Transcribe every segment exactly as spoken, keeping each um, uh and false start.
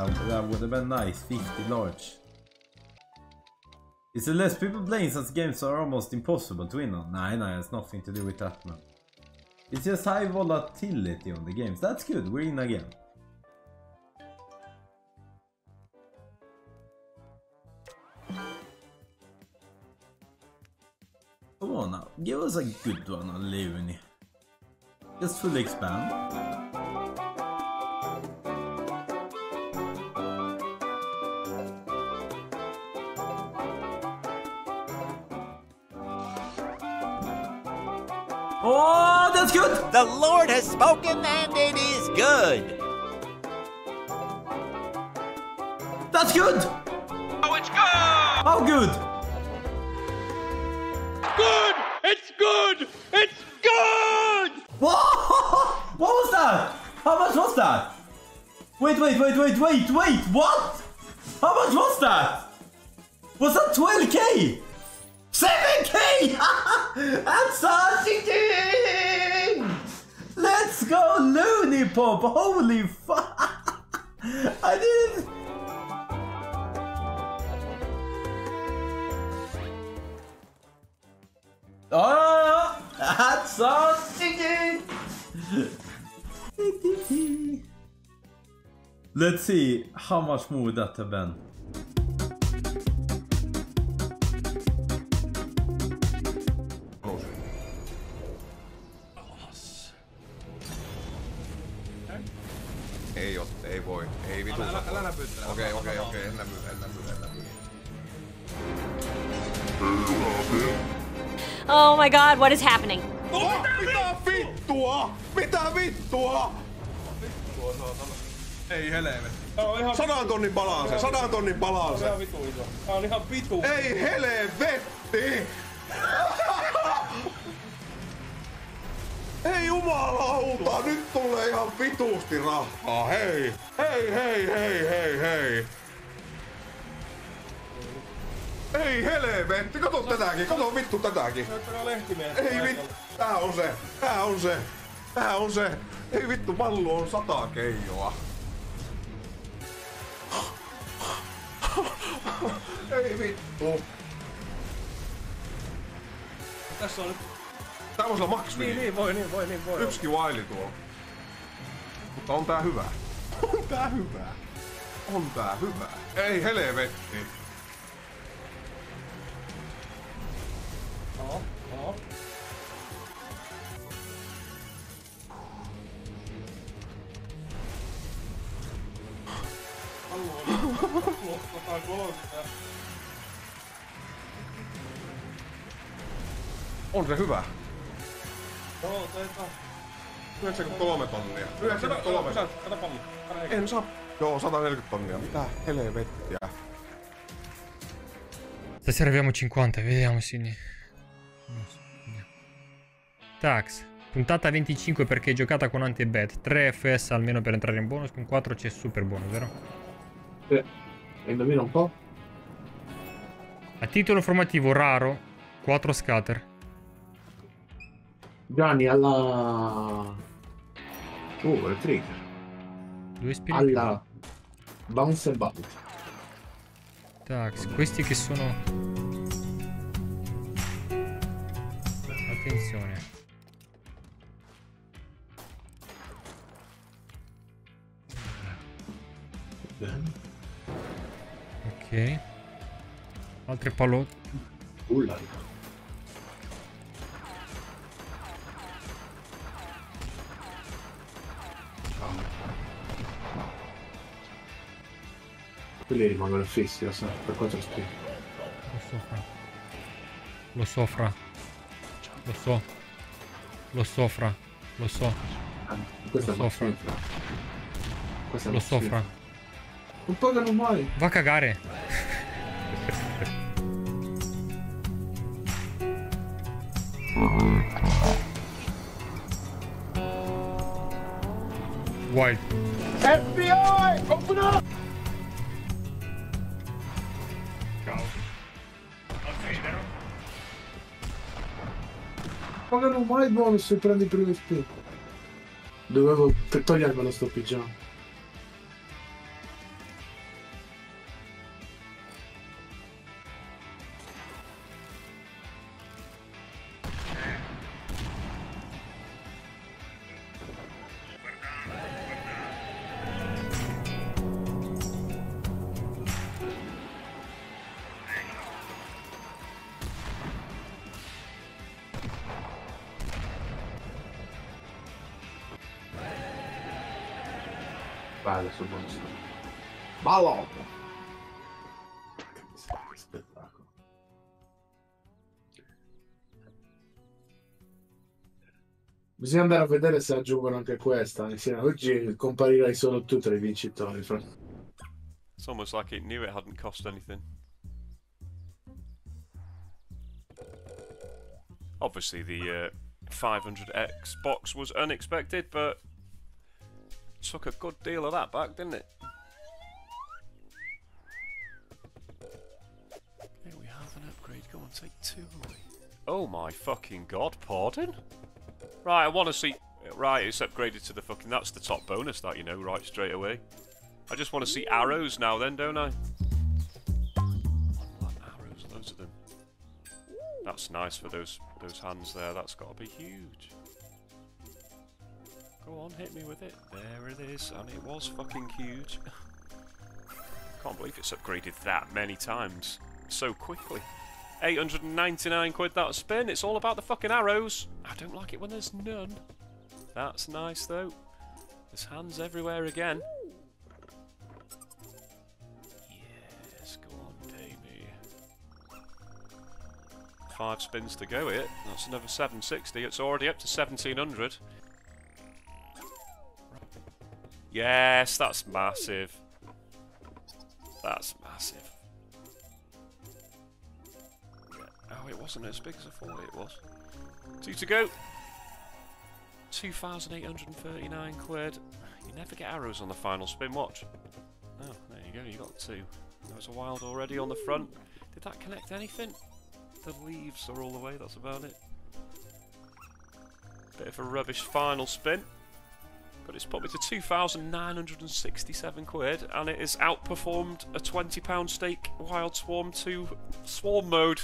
That, that would have been nice. fifty large. It's the less people playing such games are almost impossible to win on. Nah, nah, it's nothing to do with that, man. It's just high volatility on the games. That's good, we're in again. Come on now, give us a good one on Looney. Just fully expand. Oh, that's good! The Lord has spoken and it is good! That's good! Oh, it's good! How good? Good! It's good! It's good! Whoa! What was that? How much was that? Wait, wait, wait, wait, wait, wait! What? How much was that? Was that twelve K? seven K! That's such a thing! Let's go, Looney Pop! Holy fuck! I didn't. Oh! That's such a thing! Let's see how much more that have been. Ei oo, ei voi, ei vitu. Älä, älä näpyy. Okei, okei, okei, en näpyy, en näpyy, en näpyy. Oh my god, what is happening? Oh, mitä vittua? Mitä vittua? Vittua saa tällä. Ei helvetti. Tää on ihan sadan tonnin balanse, sadan tonnin balanse. Tää on vitu iso. Tää on ihan vitu. Ei helvetti! Hei jumalauta, nyt tulee ihan vituusti rahaa, hei! Hei, hei, hei, hei, hei! Ei helvetti, kato tätäkin, kato vittu tätäkin! Ei vittu, tää on se, tää on se, tää on se! Ei vittu, pallo on sata keijoa! Ei vittu! Tässä on nyt... Tää voisi olla maks niin, niin voi, niin voi, niin voi. Yksikin waili tuo. Mutta on tää hyvää. On tää hyvää. On tää hyvää. Ei helvetti. No, no. On se hyvä. Joo, teitä. yhdeksänkymmentäkolme tonnia. yhdeksänkymmentäkolme. Sä, sata pallia. En saa. Joo, sataneljäkymmentä tonnia. Mitä helvettiä. Serviamo cinquanta, vediamo Sidney. Tax. Puntata venticinque perché giocata con anti-bet. tre F S almeno per entrare in bonus. Con quattro c'è super bonus, vero? Sì. Indovina un po'. A titolo formativo raro, quattro scatter. Gianni alla... Uh, il trigger. Due spiriti. Alla... Bounce e bounce. Tax, questi che sono... Attenzione. Ok. Altre palotte. Ulla. Quelli rimangono fissi, lo so, per quattro spin. Lo so, Fra. Lo so, Fra. Lo so. Lo so, Fra. Lo so. Questa lo so, Fra. Questa lo so, Fra. Non pagano mai. Va a cagare. Wild. F B I! Open up! Pagano mai il bonus se prendi il primo spin. Dovevo per togliermelo sto pigiama. fare il suo buon studio. Balotto! Che spettacolo! Bisogna andare a vedere se aggiungono anche questa. Insieme. Oggi comparirai solo tu tra I vincitori. It's almost like it knew it hadn't cost anything. Obviously, the uh, five hundred X box was unexpected, but took a good deal of that back, didn't it? Here we have an upgrade. Go on, take two away. Oh my fucking god, pardon? Right, I want to see... Right, it's upgraded to the fucking... That's the top bonus, that, you know, right straight away. I just want to see arrows now then, don't I? One arrows, loads of them. That's nice for those those hands there. That's got to be huge. Go on, hit me with it. There it is, and it was fucking huge. Can't believe it's upgraded that many times so quickly. eight hundred ninety-nine quid that spin. It's all about the fucking arrows. I don't like it when there's none. That's nice though. There's hands everywhere again. Five spins to go here. That's another seven sixty. It's already up to seventeen hundred. Yes, that's massive. That's massive. Oh, it wasn't as big as I thought it was. Two to go. two thousand eight hundred thirty-nine quid. You never get arrows on the final spin, watch. Oh, there you go, you got two. There was a wild already on the front. Did that connect anything? The leaves are all the way, that's about it. Bit of a rubbish final spin. But it's put me to two thousand nine hundred sixty-seven quid, and it has outperformed a twenty pound stake Wild Swarm to Swarm Mode.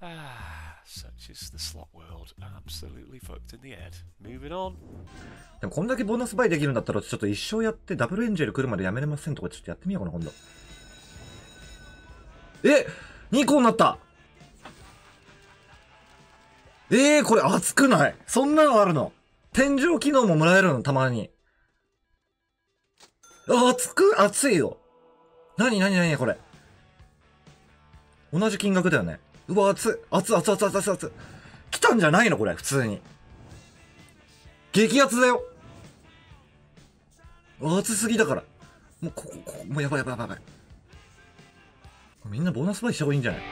Ah, such is the slot world. Absolutely fucked in the head. Moving on. でもこんだけボーナス倍できるんだったらちょっと一生やってダブルエンジェル来るまでやめれませんとかちょっとやってみようかな今度。え、にこになった。ええー、これ熱くないそんなのあるの天井機能ももらえるのたまに。あ、熱く熱いよ。なになになにこれ。同じ金額だよね。うわ、熱い。熱い熱い熱い熱い熱い。来たんじゃないのこれ、普通に。激熱だよ。熱すぎだから。もう、ここ、ここ、もうやばいやばいやばい。みんなボーナス倍した方がいいんじゃない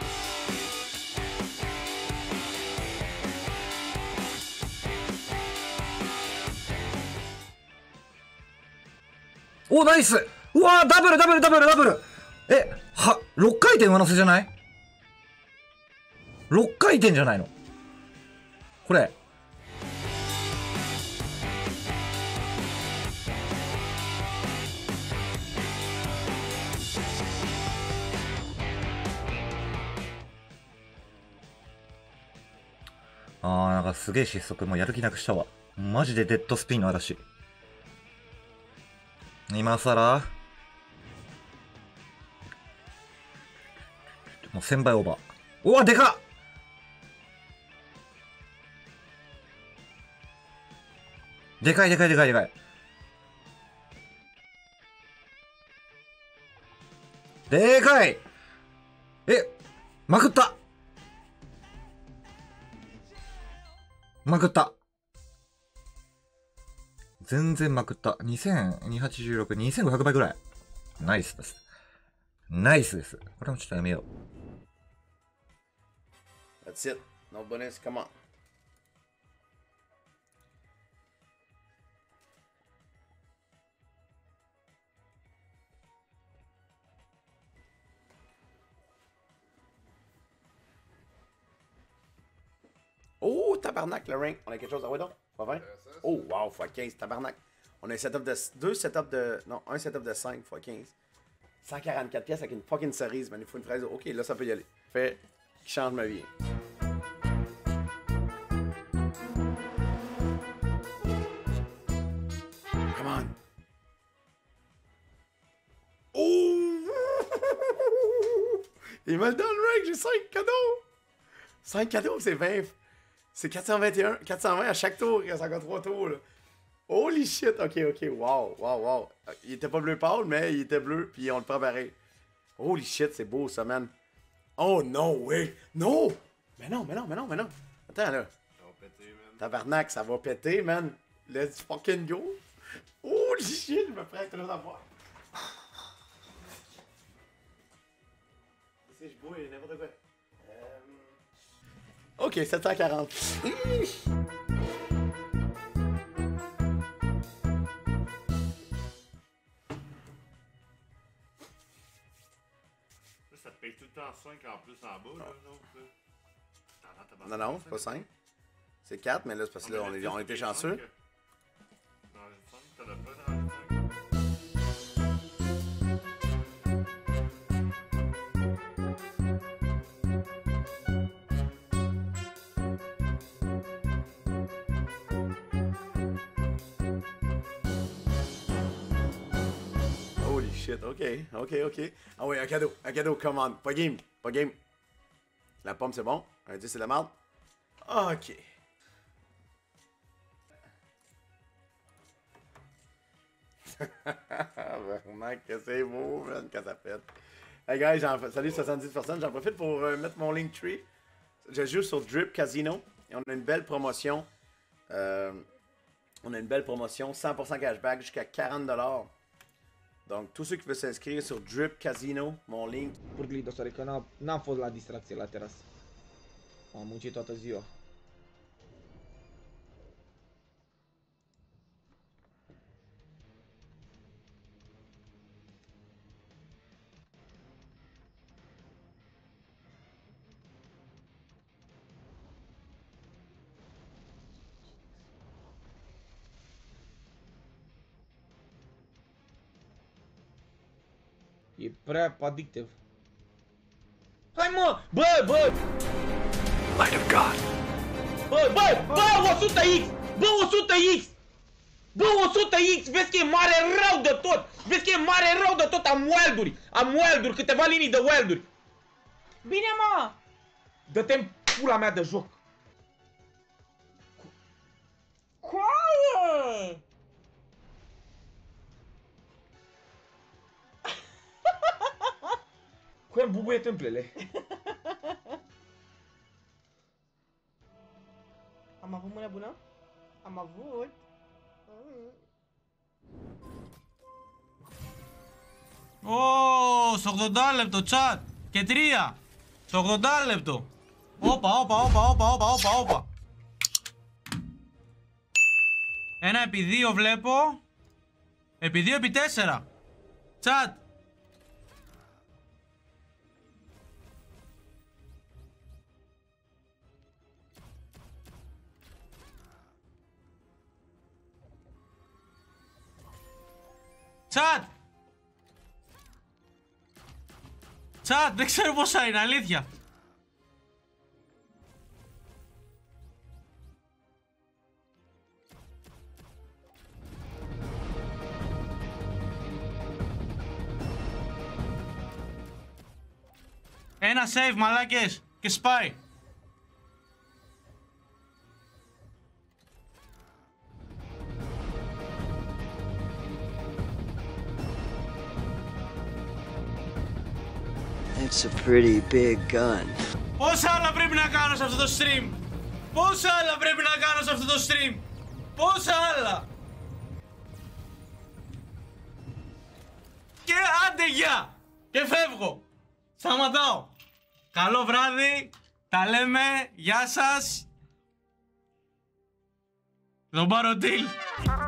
お、ナイスうわーダブルダブルダブルダブルえ、は、ろっかい転上乗せじゃない ?ろっ 回転じゃないのこれ。あー、なんかすげえ失速。もうやる気なくしたわ。マジでデッドスピンの嵐。今更もうせんばいオーバーうわでかっでかいでかいでかいでかいでかいえまくったまくった全然まくった。にせんにひゃくはちじゅうろく、にせんごひゃくばいぐらい。ナイスです。ナイスです。これもちょっとやめよう。That's it. No bonus. Come on. Oh, tabarnak, le ring. On a quelque chose à voir donc? vingt? Oh wow, fois quinze, tabarnak. On a un setup de deux setups de non, un setup de cinq fois quinze. cent quarante-quatre pièces avec une fucking cerise, mais il faut une fraise. OK, là ça peut y aller. Fait qui change ma vie. Come on. Oh! Il me le donne le j'ai cinq cadeaux. cinq cadeaux, c'est vingt. C'est quatre cent vingt et un, quatre cent vingt à chaque tour, il y a encore trois tours là. Holy shit! Ok, ok, wow, wow, wow. Il était pas bleu pâle, mais il était bleu, puis on le prend pareil. Holy shit, c'est beau ça, man. Oh no way! Non! Mais non, mais non, mais non, mais non! Attends là. Ça va péter, man. Tabarnak, ça va péter, man. Let's fucking go! Holy shit, je me prends que l'autre à voir. C'est je bouille, n'importe quoi. Euh... Ok, sept cent quarante. Ça te paye tout le temps cinq en plus en bas, là, l'autre. Non, non, c'est pas cinq. C'est quatre, mais là, c'est parce que là, on, est, on était chanceux. Que... Non, je sens que t'en as pas dans le temps. Shit, ok, ok, ok. Ah oui, un cadeau, un cadeau, come on. Pas game, pas game. La pomme, c'est bon. Un dix, c'est la merde. Ok. Vraiment que c'est beau, man, quand ça pète. Hey guys, salut soixante-dix personnes. J'en profite pour euh, mettre mon Linktree. Je joue sur Drip Casino et on a une belle promotion. Euh, on a une belle promotion, cent pour cent cashback jusqu'à quarante dollars. Donc, tous ceux qui veulent s'inscrire sur Drip Casino, mon link. Purgli, dosorică, n-am fost la distracție la terasă. Am muncit toată ziua. E prea addictiv. Hai mă! Bă, bă! Light of God. Bă, bă, bă, o sută X! Bă, o sută X! Bă, o sută X! Vezi că e mare rău de tot! Vezi că e mare rău de tot! Am wild-uri! Am wild-uri! Câteva linii de wild-uri! Bine, mă! Dă-te-mi pula mea de joc! Coală! Cu el bubuie tâmplele. Am avut mâna bună? Am avut. Oh, σαράντα λεπτό chat. Και τρία. σαράντα λεπτό. Όπα, όπα, όπα, όπα, όπα, όπα, όπα. Ένα επί δύο βλέπω. Επί δύο επί τέσσερα. Chat. Chat! Chat, δεν ξέρω πόσα είναι, αλήθεια. Ένα save, μαλάκες, και σπάει. It's a pretty big gun. Πόσα άλλα πρέπει να κάνω σε αυτό το stream! Πόσα άλλα πρέπει να κάνω σε αυτό το stream! Πόσα άλλα! Και άντε γεια! Και φεύγω! Σταματάω! Καλό βράδυ! Τα λέμε! Γεια σας! Τον πάρω deal!